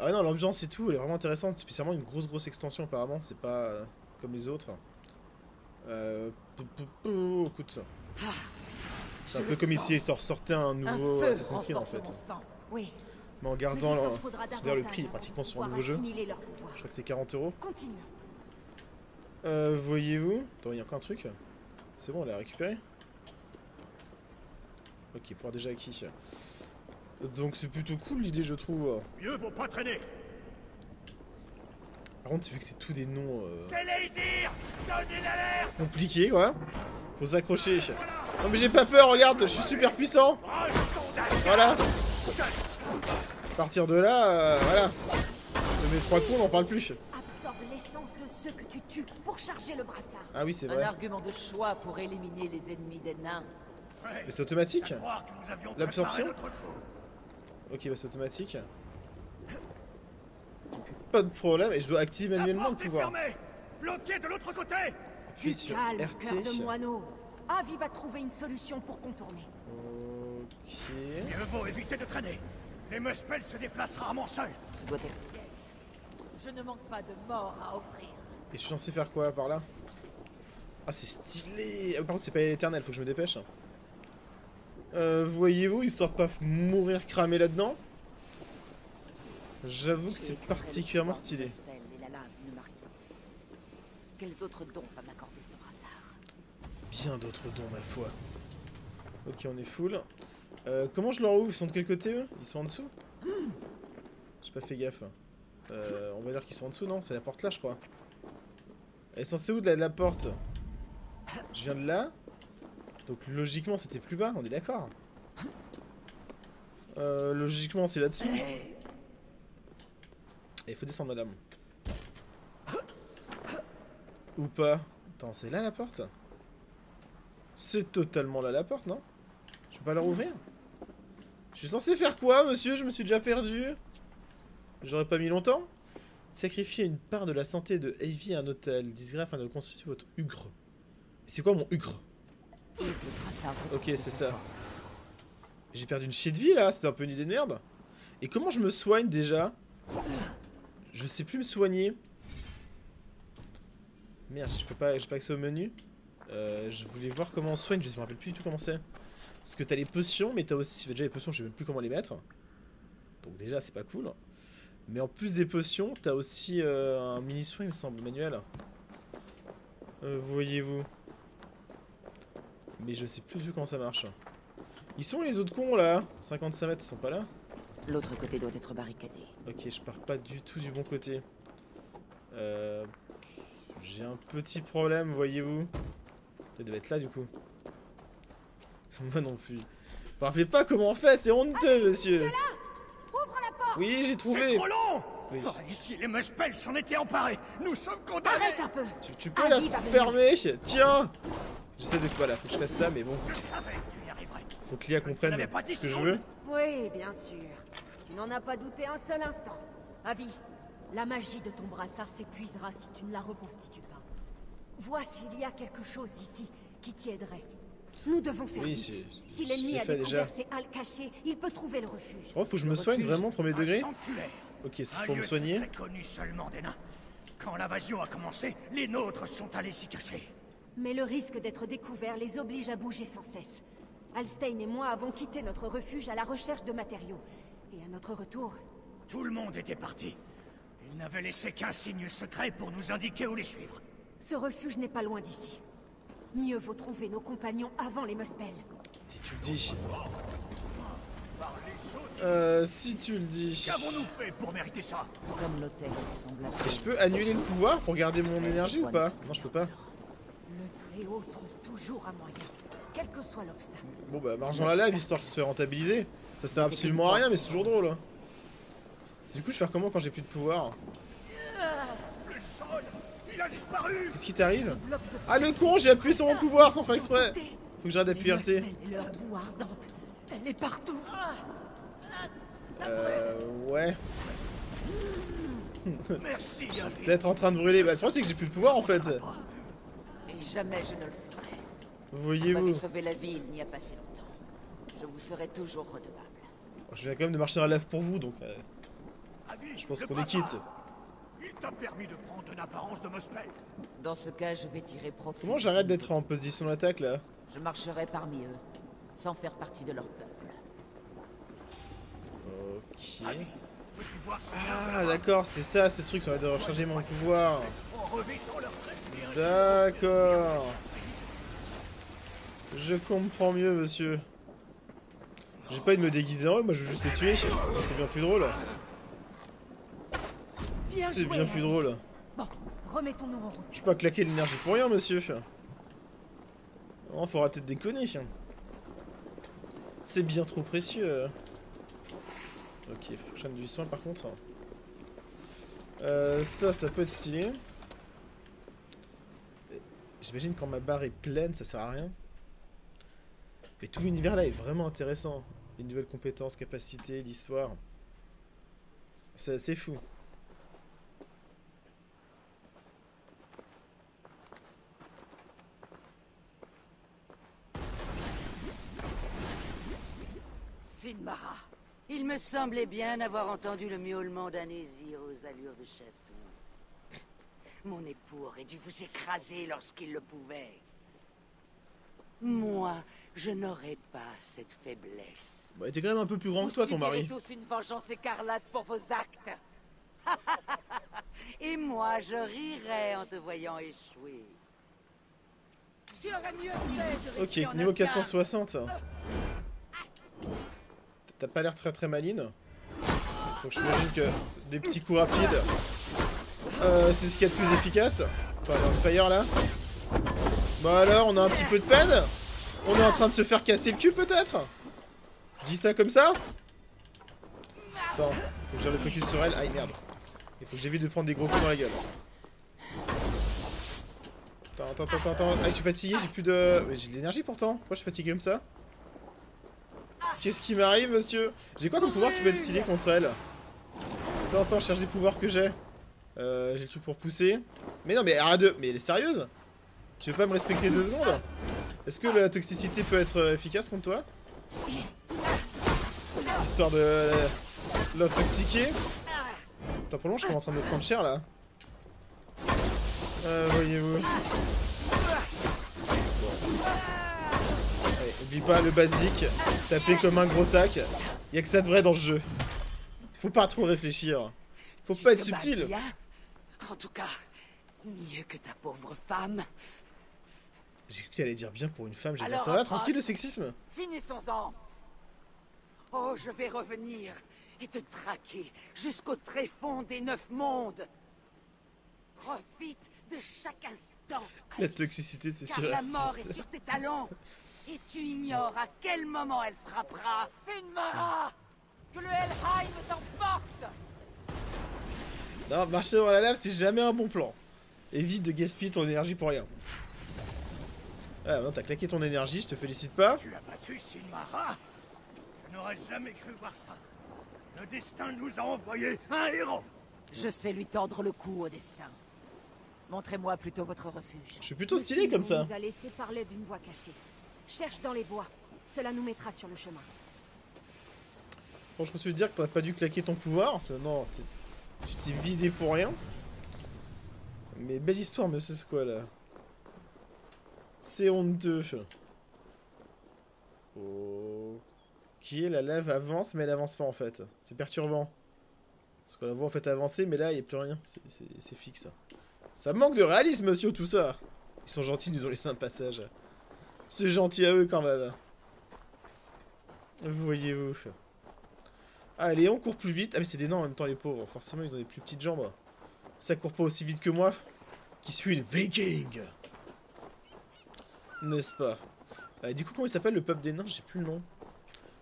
Ah non, l'ambiance et tout, elle est vraiment intéressante. C'est spécialement une grosse extension apparemment, c'est pas comme les autres. Écoute. C'est un peu comme ici, ils ressortaient un nouveau Assassin's Creed en fait. Oui. Mais en gardant le prix pratiquement sur un nouveau jeu. Je crois que c'est 40 €. Voyez-vous. Attends, il y a encore un truc. C'est bon, on l'a récupéré. Ok, pouvoir déjà acquis. Donc c'est plutôt cool l'idée, je trouve. Mieux vaut pas traîner. Par contre, vu que c'est tous des noms compliqués, quoi. Faut s'accrocher. Non mais j'ai pas peur, regarde, je suis super puissant. Voilà. À partir de là, voilà. De mes trois coups, on n'en parle plus. Absorbe l'essence de ceux que tu tues pour charger le brassard. Ah oui, c'est vrai. Un argument de choix pour éliminer les ennemis des nains. Mais c'est automatique. L'absorption. Ok, bah c'est automatique. Pas de problème, et je dois activer manuellement le pouvoir. Bloqué de l'autre côté. Appuie sur RT. Cœur de moineau. Avi va trouver une solution pour contourner. Ok. Mieux vaut éviter de traîner. Les Muspels se déplacent rarement seuls. Ça doit être. Je ne manque pas de mort à offrir. Et je suis censé faire quoi par là? Ah, c'est stylé. Par contre, c'est pas éternel, faut que je me dépêche. Voyez-vous, histoire de pas mourir cramé là-dedans. J'avoue que c'est particulièrement stylé. Quels autres dons va m'accorder ce brassard? Bien d'autres dons, ma foi. Ok, on est full. Comment je leur ouvre? Ils sont de quel côté, eux? Ils sont en dessous? J'ai pas fait gaffe. On va dire qu'ils sont en dessous, non? C'est la porte là, je crois. Elle est censée où de la porte? Je viens de là. Donc logiquement, c'était plus bas, on est d'accord. Logiquement, c'est là-dessous. Et il faut descendre, madame. Ou pas? Attends, c'est là la porte? C'est totalement là la porte, non? Je peux pas la rouvrir? Je suis censé faire quoi, monsieur? Je me suis déjà perdu. J'aurais pas mis longtemps. Sacrifier une part de la santé de Eivor à un hôtel discret afin de constituer votre Ugre. C'est quoi mon Ugre? Ok, c'est ça. J'ai perdu une chier de vie là, c'était un peu une idée de merde. Et comment je me soigne déjà? Je sais plus me soigner. Merde, j'ai pas accès au menu. Je voulais voir comment on soigne, je me rappelle plus du tout comment c'est. Parce que t'as les potions, mais t'as aussi déjà les potions, je sais même plus comment les mettre. Donc déjà, c'est pas cool. Mais en plus des potions, t'as aussi un mini soin, il me semble, manuel. Voyez-vous. Mais je sais plus comment ça marche. Ils sont les autres cons là. 55 mètres, ils sont pas là. L'autre côté doit être barricadé. Ok, je pars pas du tout du bon côté. J'ai un petit problème, voyez-vous. Ça devait être là du coup. Moi non plus. Vous vous rappelez pas comment on fait, c'est honteux, monsieur. Oui, j'ai trouvé. C'est trop long. Oui. Oh, ici, les Muspels s'en étaient emparés. Nous sommes condamnés. Arrête un peu. Tu peux la fermer. Tiens. J'essaie de... Voilà, faut que je fasse ça, mais bon. Je savais que tu y arriverais. Faut que l'IA comprenne ce que je veux. Oui, bien sûr. Tu n'en as pas douté un seul instant. Avi, la magie de ton brassard s'épuisera si tu ne la reconstitues pas. Vois s'il y a quelque chose ici qui t'y aiderait. Nous devons faire vite. Si l'ennemi a découvert ses halles cachées, il peut trouver le refuge. Oh, faut que je me soigne vraiment, premier degré? Ok, c'est pour me soigner. Très connu seulement des nains. Quand l'invasion a commencé, les nôtres sont allés s'y cacher. Mais le risque d'être découvert les oblige à bouger sans cesse. Alstein et moi avons quitté notre refuge à la recherche de matériaux. Et à notre retour... Tout le monde était parti. Ils n'avaient laissé qu'un signe secret pour nous indiquer où les suivre. Ce refuge n'est pas loin d'ici. Mieux vaut trouver nos compagnons avant les Muspels. Si tu le dis... si tu le dis... Qu'avons-nous fait pour mériter ça? Comme l'hôtel semble... Et je peux annuler le pouvoir pour garder mon énergie ou pas? Non, je peux pas. Le Très-Haut trouve toujours un moyen, quel que soit l'obstacle. Bon bah marche dans la lave histoire de se rentabiliser. Ça sert absolument à rien mais c'est toujours drôle. Du coup je fais comment quand j'ai plus de pouvoir? Le sol, il a disparu. Qu'est-ce qui t'arrive? Ah le con, j'ai appuyé sur mon pouvoir sans faire exprès. Faut que j'arrête d'appuyer RT. Elle est partout. Ouais. Merci. Peut-être en train de brûler. Bah le problème c'est que j'ai plus de pouvoir en fait. Jamais je ne le ferai. Voyez-vous. Vous m'avez sauvé la vie il n'y a pas si longtemps. Je vous serai toujours redevable. Je viens quand même de marcher dans la lave pour vous, donc je pense qu'on est quitte. Il t'a permis de prendre une apparence de Muspel. Dans ce cas, je vais tirer profit. Comment j'arrête d'être en position d'attaque là? Je marcherai parmi eux, sans faire partie de leur peuple. Ok. Ah d'accord, c'était ça ce truc, ça va de recharger mon pouvoir. D'accord. Je comprends mieux, monsieur. J'ai pas envie de me déguiser en eux, moi je veux juste les tuer. C'est bien plus drôle. C'est bien plus drôle. Je peux pas claquer l'énergie pour rien, monsieur. Oh, faudra peut-être déconner. C'est bien trop précieux. Ok, faut que je prenne du soin par contre. Ça peut être stylé. J'imagine quand ma barre est pleine, ça sert à rien. Mais tout l'univers là est vraiment intéressant. Les nouvelles compétences, capacités, l'histoire. C'est assez fou. Sinmara, il me semblait bien avoir entendu le miaulement d'Anésie aux allures de château. Mon époux aurait dû vous écraser lorsqu'il le pouvait. Moi, je n'aurais pas cette faiblesse. Bah, il était quand même un peu plus grand que toi, ton mari. Vous subirez tous une vengeance écarlate pour vos actes. Et moi, je rirais en te voyant échouer. Ok, niveau 460. T'as pas l'air très maligne. Donc j'imagine que des petits coups rapides, c'est ce qu'il y a de plus efficace. Enfin, Fire là. Bah alors, on a un petit peu de peine. On est en train de se faire casser le cul peut-être. Je dis ça comme ça. Attends, faut que j'aille le focus sur elle. Aïe merde. Il faut que j'évite de prendre des gros coups dans la gueule. Attends. Ah, je suis fatigué, j'ai plus de... Mais j'ai de l'énergie pourtant. Pourquoi je suis fatigué comme ça? Qu'est-ce qui m'arrive, monsieur? J'ai quoi comme pouvoir qui va être stylé contre elle? Attends, je cherche les pouvoirs que j'ai. J'ai le truc pour pousser. Mais non, mais arrête de... Mais elle est sérieuse? Tu veux pas me respecter 2 secondes? Est-ce que la toxicité peut être efficace contre toi? Histoire de l'intoxiquer. Attends, pour le moment, je suis en train de me prendre cher, là. Voyez-vous. Allez, oublie pas le basique. Taper comme un gros sac. Y'a que ça de vrai dans ce jeu. Faut pas trop réfléchir. Faut pas être subtil. En tout cas, mieux que ta pauvre femme. J'ai cru que t'allais dire bien pour une femme, j'ai dit ça va, tranquille le sexisme. Finissons-en. Oh, je vais revenir et te traquer jusqu'au tréfonds des 9 mondes. Profite de chaque instant. La toxicité, c'est sûr. La mort est sur tes talons. Et tu ignores à quel moment elle frappera. Sinmara, que le Hellheim t'emporte. Non, marcher dans la lave, c'est jamais un bon plan. Évite de gaspiller ton énergie pour rien. Ah non, t'as claqué ton énergie, je te félicite pas. Tu l'as battu, Sinmara. Je n'aurais jamais cru voir ça. Le destin nous a envoyé un héros. Je sais lui tendre le cou au destin. Montrez-moi plutôt votre refuge. Je suis plutôt stylé comme ça. On nous a laissé parler d'une voix cachée. Cherche dans les bois. Cela nous mettra sur le chemin. Bon, je continue de dire que t'aurais pas dû claquer ton pouvoir. Non, tu t'es vidé pour rien. Mais belle histoire, monsieur Squall, là. C'est honteux. Ok, la lave avance, mais elle avance pas en fait. C'est perturbant. Parce qu'on la voit en fait avancer, mais là il n'y a plus rien. C'est fixe. Ça manque de réalisme, monsieur, tout ça. Ils sont gentils, ils nous ont laissé un passage. C'est gentil à eux quand même. Voyez-vous. Allez, on court plus vite. Ah, mais c'est des nains en même temps, les pauvres. Forcément, ils ont des plus petites jambes. Ça court pas aussi vite que moi, qui suis une viking. N'est-ce pas? Du coup, comment il s'appelle le peuple des nains? J'ai plus le nom.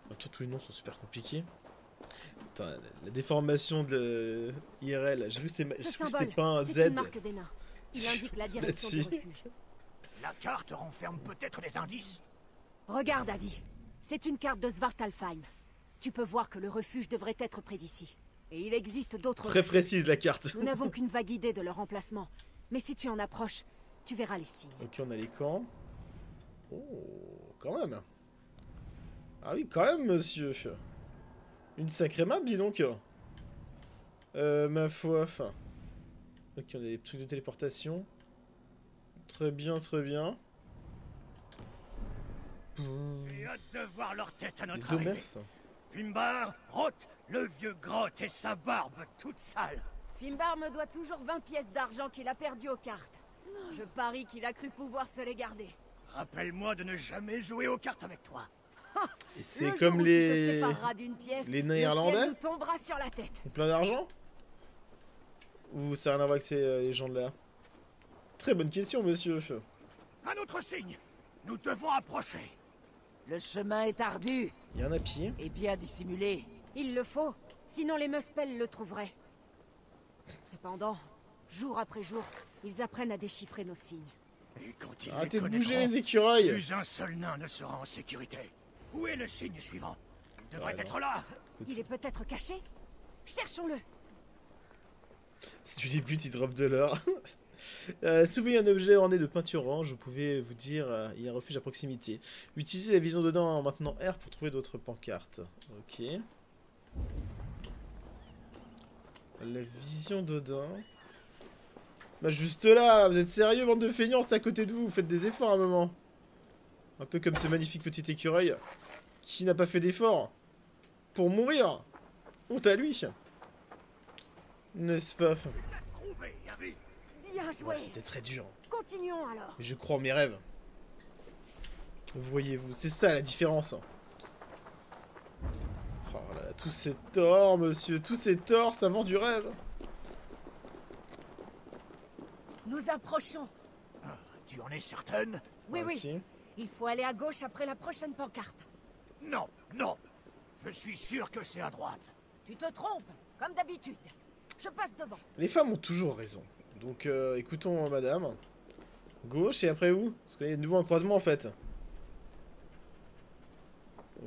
Enfin, tous les noms sont super compliqués. Attends, la déformation de l'IRL, j'ai vu que c'était pas un Z. Une marque des nains. Il indique la direction du refuge. La carte renferme peut-être des indices. Regarde, Avi. C'est une carte de Svartalfheim. Tu peux voir que le refuge devrait être près d'ici. Et il existe d'autres... Très précise la carte. Nous n'avons qu'une vague idée de leur emplacement. Mais si tu en approches, tu verras les signes. Ok, on a les camps. Oh, quand même. Ah oui, quand même, monsieur. Une sacrée map, dis donc. Ma foi, enfin... Ok, on a des trucs de téléportation. Très bien, très bien. J'ai hâte de voir leur tête à notre arrivée. Fimbar, Roth, le vieux grotte et sa barbe toute sale. Fimbar me doit toujours 20 pièces d'argent qu'il a perdu aux cartes. Je parie qu'il a cru pouvoir se les garder. Rappelle-moi de ne jamais jouer aux cartes avec toi. Et c'est le comme les nains irlandais. Nous tombera sur la tête. Plein d'argent. Ou ça n'a rien à voir avec les gens de là. Très bonne question, monsieur. Un autre signe. Nous devons approcher. Le chemin est ardu. Il y en a pied. Et bien dissimulé. Il le faut, sinon les Muspels le trouveraient. Cependant, jour après jour, ils apprennent à déchiffrer nos signes. Et quand ils arrêtez de bouger les écureuils. Plus un seul nain ne sera en sécurité. Où est le signe suivant? Il devrait être là. Il est peut-être caché. Cherchons-le. Si tu débutes, il drop de l'or. Si vous voyez un objet orné de peinture orange, vous pouvez vous dire il y a un refuge à proximité. Utilisez la vision dedans en maintenant R pour trouver d'autres pancartes. Ok. La vision d'Odin. Bah juste là, vous êtes sérieux bande de feignants, c'est à côté de vous, vous faites des efforts à un moment. Un peu comme ce magnifique petit écureuil qui n'a pas fait d'efforts pour mourir. Honte à lui. N'est-ce pas? Ouais, c'était très dur. Continuons alors. Mais je crois en mes rêves. Voyez-vous, c'est ça la différence. Oh là là, tous ces torts, monsieur, tous ces torts, ça vend du rêve. Nous approchons. Ah, tu en es certaine? Oui, ah, oui. Si. Il faut aller à gauche après la prochaine pancarte. Non, non. Je suis sûr que c'est à droite. Tu te trompes, comme d'habitude. Je passe devant. Les femmes ont toujours raison. Donc écoutons madame. Gauche et après où? Parce qu'il y a de nouveau un croisement en fait.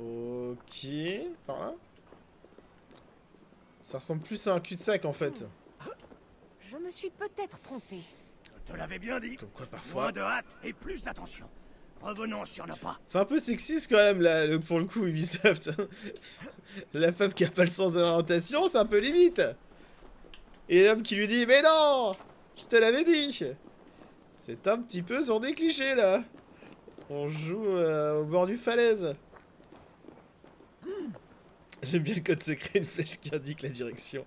Ok, par là. Ça ressemble plus à un cul-de-sac en fait. Je me suis peut-être trompé. Je te l'avais bien dit. Comme quoi parfois. Moins de hâte et plus d'attention. Revenons sur nos pas. C'est un peu sexiste quand même là, pour le coup Ubisoft. La femme qui a pas le sens de l'orientation, c'est un peu limite. Et l'homme qui lui dit mais non, je te l'avais dit. C'est un petit peu sur des clichés là. On joue au bord du falaise. J'aime bien le code secret, une flèche qui indique la direction.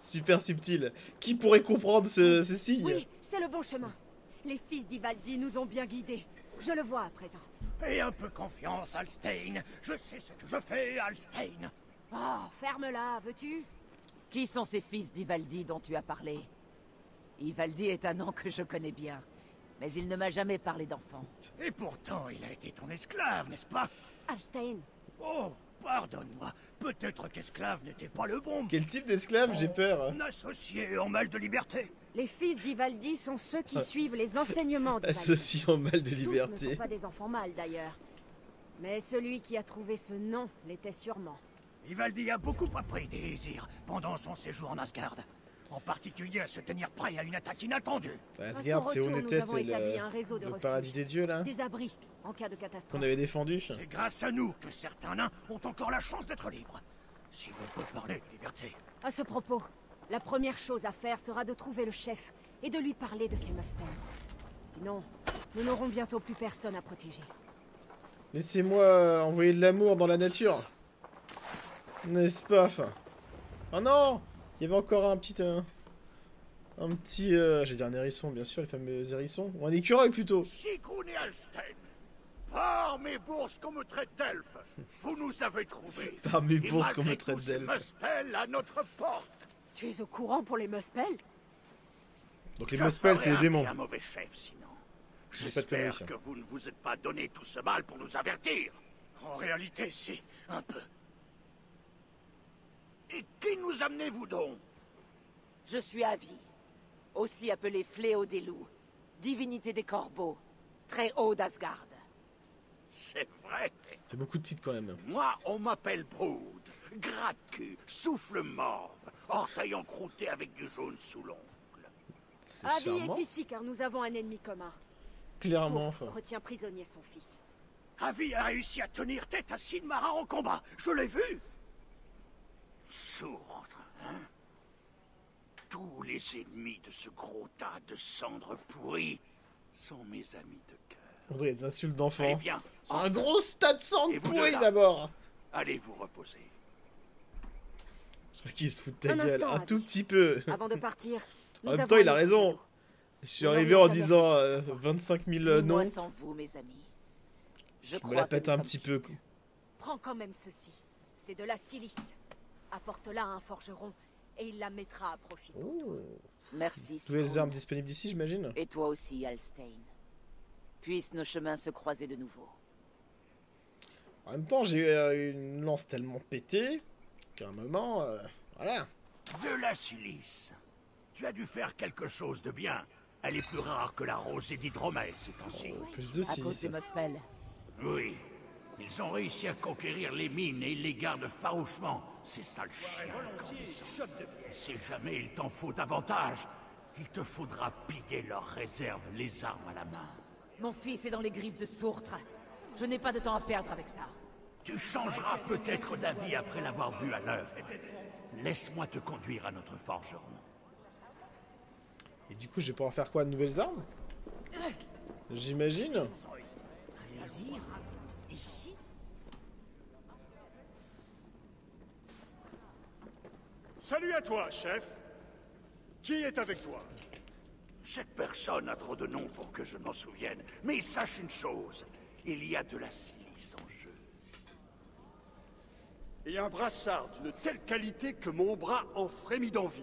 Super subtil. Qui pourrait comprendre ce signe? Oui, c'est le bon chemin. Les fils d'Ivaldi nous ont bien guidés. Je le vois à présent. Et un peu confiance, Alstein. Je sais ce que je fais, Alstein. Oh, ferme-la, veux-tu? Qui sont ces fils d'Ivaldi dont tu as parlé? Ivaldi est un nom que je connais bien, mais il ne m'a jamais parlé d'enfant. Et pourtant, il a été ton esclave, n'est-ce pas? Alstein. Oh, pardonne-moi. Peut-être qu'esclave n'était pas le bon. Quel type d'esclave? J'ai peur. Un associé en mal de liberté. Les fils d'Ivaldi sont ceux qui suivent les enseignements d'Ivaldi. Associés en mal de liberté. Tous ne sont pas des enfants mâles d'ailleurs. Mais celui qui a trouvé ce nom l'était sûrement. Ivaldi a beaucoup appris des Isirs pendant son séjour en Asgard. En particulier à se tenir prêt à une attaque inattendue. Asgard, c'est où on était, c'est le paradis des dieux là. Des abris en cas de catastrophe. Qu'on avait défendu. C'est grâce à nous que certains nains ont encore la chance d'être libres. Si on peut parler de liberté. À ce propos, la première chose à faire sera de trouver le chef et de lui parler de ses Muspels. Sinon, nous n'aurons bientôt plus personne à protéger. Laissez-moi envoyer de l'amour dans la nature. N'est-ce pas? Oh non! Il y avait encore un petit... j'ai dit un hérisson, bien sûr, les fameux hérissons. Ou un écureuil, plutôt. Sigrun et Alstein, par mes bourses qu'on me traite d'elfe, vous nous avez trouvés. Par mes bourses qu'on me traite d'elfe. Muspels à notre porte. Tu es au courant pour les Muspels? Donc les Muspels, c'est des démons. Un mauvais chef, sinon. J'espère que vous ne vous êtes pas donné tout ce mal pour nous avertir. En réalité, si, un peu. Et qui nous amenez-vous donc? Je suis Avi, aussi appelé Fléau des Loups, divinité des Corbeaux, très haut d'Asgard. C'est vrai. C'est beaucoup de titres quand même. Moi, on m'appelle Brood, gratte-cul, souffle morve, orteil encrouté avec du jaune sous l'ongle. Avi est ici car nous avons un ennemi commun. Clairement. Enfin. Retient prisonnier son fils. Avi a réussi à tenir tête à Sinmara en combat, je l'ai vu. Sourde, hein? Tous les ennemis de ce gros tas de cendres pourries sont mes amis de cœur. On dirait des insultes d'enfants. C'est un gros tas de cendres pourries d'abord. Allez vous reposer. Je crois qu'il se fout de ta gueule. Un tout petit peu. Avant de partir. En même temps, il a raison. Je suis arrivé en disant 25 000 noms. Je me la pète un petit peu. Prends quand même ceci. C'est de la silice. Apporte-la à un forgeron et il la mettra à profit. Oh. Merci. Toutes les armes disponibles ici, j'imagine. Et toi aussi, Alstein. Puissent nos chemins se croiser de nouveau. En même temps, j'ai une lance tellement pétée qu'à un moment, voilà. De la silice. Tu as dû faire quelque chose de bien. Elle est plus rare que la rose et d'hydromel ces temps-ci. Plus de silice. À cause des Muspels. Oui. Ils ont réussi à conquérir les mines et ils les gardent farouchement. Ces sales chiens grandissants. Si jamais il t'en faut davantage, il te faudra piller leurs réserves, les armes à la main. Mon fils est dans les griffes de Surt. Je n'ai pas de temps à perdre avec ça. Tu changeras peut-être d'avis après l'avoir vu à l'œuvre. Laisse-moi te conduire à notre forgeron. Et du coup, je vais pouvoir faire quoi? De nouvelles armes? J'imagine. Ici. Salut à toi, chef. Qui est avec toi? Cette personne a trop de noms pour que je m'en souvienne, mais sache une chose, il y a de la silice en jeu. Et un brassard d'une telle qualité que mon bras en frémit d'envie.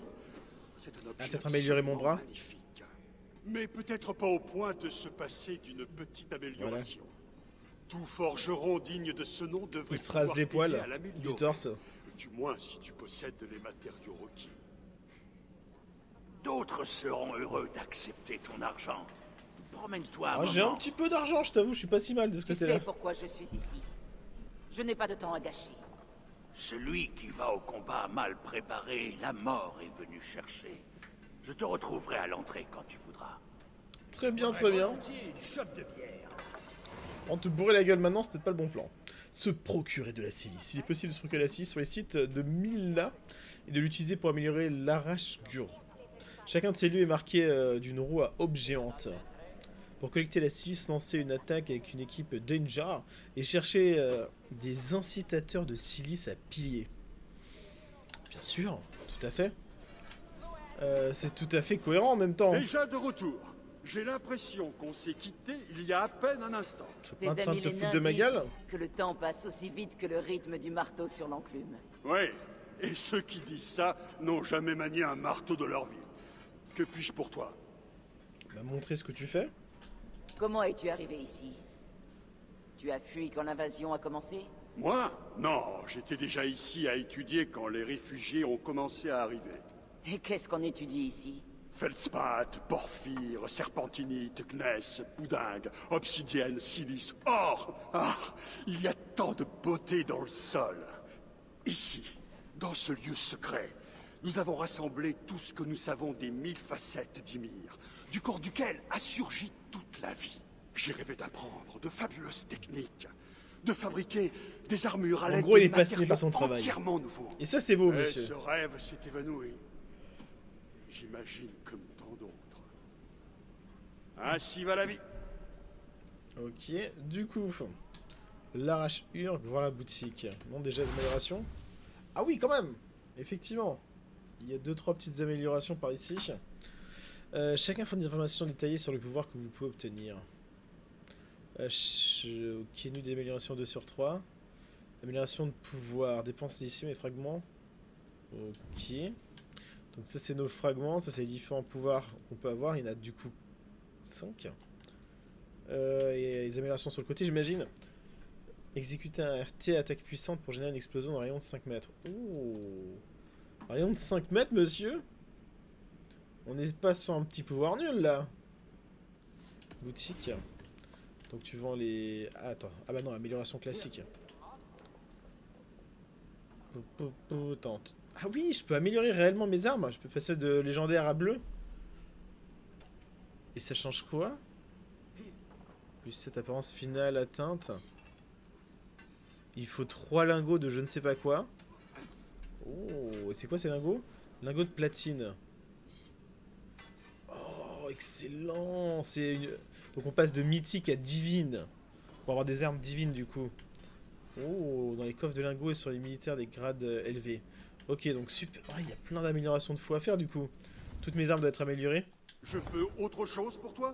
C'est un objet peut-être améliorer mon bras. Magnifique, mais peut-être pas au point de se passer d'une petite amélioration. Voilà. Tout forgeron digne de ce nom devrait se raser les poils du torse. Du moins si tu possèdes les matériaux requis. D'autres seront heureux d'accepter ton argent. Promène-toi. Ah, j'ai un petit peu d'argent, je t'avoue, je suis pas si mal de ce que c'est là. Tu sais pourquoi je suis ici. Je n'ai pas de temps à gâcher. Celui qui va au combat mal préparé, la mort est venue chercher. Je te retrouverai à l'entrée quand tu voudras. Très bien, très bien. On te bourrer la gueule maintenant, c'est peut-être pas le bon plan. Se procurer de la silice. Il est possible de se procurer de la silice sur les sites de Mila et de l'utiliser pour améliorer l'arrache-gur. Chacun de ces lieux est marqué d'une roue à aube géante. Pour collecter la silice, lancer une attaque avec une équipe Danger et chercher des incitateurs de silice à piller. Bien sûr, tout à fait. C'est tout à fait cohérent en même temps. Déjà de retour. J'ai l'impression qu'on s'est quitté il y a à peine un instant. Tes amis les nains disent de ma gueule. Que le temps passe aussi vite que le rythme du marteau sur l'enclume. Oui, et ceux qui disent ça n'ont jamais manié un marteau de leur vie. Que puis-je pour toi? Bah, montrer ce que tu fais. Comment es-tu arrivé ici? Tu as fui quand l'invasion a commencé? Moi? Non, j'étais déjà ici à étudier quand les réfugiés ont commencé à arriver. Et qu'est-ce qu'on étudie ici? Feldspath, porphyre, serpentinite, gneiss, poudingue, obsidienne, silice, or! Ah! Il y a tant de beauté dans le sol. Ici, dans ce lieu secret, nous avons rassemblé tout ce que nous savons des 1000 facettes d'Ymir, du corps duquel a surgi toute la vie. J'ai rêvé d'apprendre de fabuleuses techniques, de fabriquer des armures à l'aide de matériaux entièrement nouveaux. Et ça c'est beau, monsieur. Et ce rêve s'est évanoui. J'imagine comme tant d'autres. Ainsi va la vie. Ok, du coup, l'arrache-urg, voir la boutique. Non, déjà des améliorations. Ah oui, quand même. Effectivement, il y a 2-3 petites améliorations par ici. Chacun fournit des informations détaillées sur le pouvoir que vous pouvez obtenir. Ok, nous des améliorations 2/3. Amélioration de pouvoir, dépenses d'ici mes fragments. Ok. Donc ça c'est nos fragments, ça c'est les différents pouvoirs qu'on peut avoir. Il y en a du coup 5. Et les améliorations sur le côté j'imagine. Exécuter un RT attaque puissante pour générer une explosion dans un rayon de 5 mètres. Oh, un rayon de 5 mètres monsieur. On n'est pas sur un petit pouvoir nul là. Boutique. Donc tu vends les... Ah, attends. Ah bah non, amélioration classique. Potente. Ah oui, je peux améliorer réellement mes armes. Je peux passer de légendaire à bleu. Et ça change quoi? Plus cette apparence finale atteinte. Il faut 3 lingots de je ne sais pas quoi. Oh, et c'est quoi ces lingots? Lingots de platine. Oh, excellent. C'est une... Donc on passe de mythique à divine. Pour avoir des armes divines du coup. Oh, dans les coffres de lingots et sur les militaires des grades élevés. Ok, donc super. Oh, il y a plein d'améliorations de fou à faire du coup. Toutes mes armes doivent être améliorées. Je peux autre chose pour toi?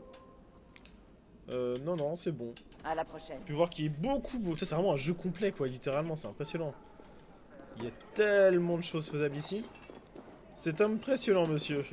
Non, non, c'est bon. À la prochaine. Tu peux voir qu'il est beaucoup beau. C'est vraiment un jeu complet quoi, littéralement, c'est impressionnant. Il y a tellement de choses faisables ici. C'est impressionnant, monsieur.